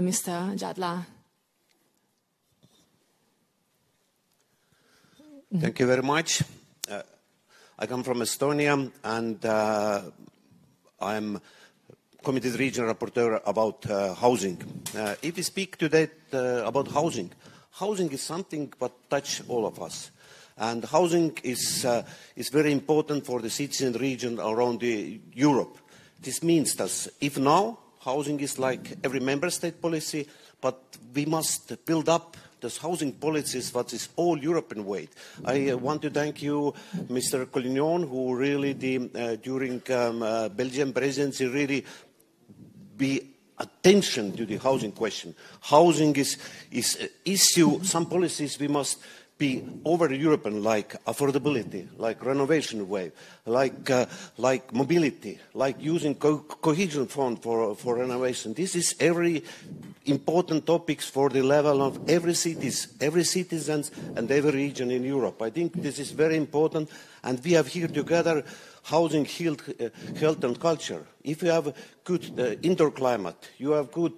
Mr. Jaadla. Thank you very much. I come from Estonia, and I'm committed regional rapporteur about housing. If we speak today about housing, housing is something that touches all of us. And housing is very important for the cities and region around Europe. This means that if now, housing is like every member state policy, but we must build up this housing policies that is all European weight. I want to thank you, Mr. Colignon, who really, during Belgian presidency, really be attention to the housing question. Housing is an issue, some policies we must be over European, like affordability, like renovation wave, like mobility, like using cohesion fund for renovation. This is every important topics for the level of every citizens and every region in Europe. I think this is very important, and we have here together housing, health and culture. If you have good indoor climate, you have good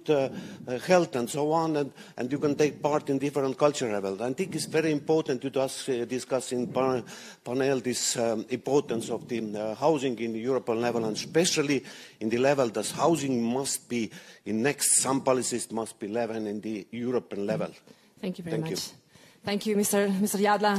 health and so on, and you can take part in different cultural levels. I think it's very important to us discuss in panel this importance of the housing in the European level, and especially in the level that housing must be, in next some policies must be level in the European level. Thank you very much. Thank you, Mr. Jaadla.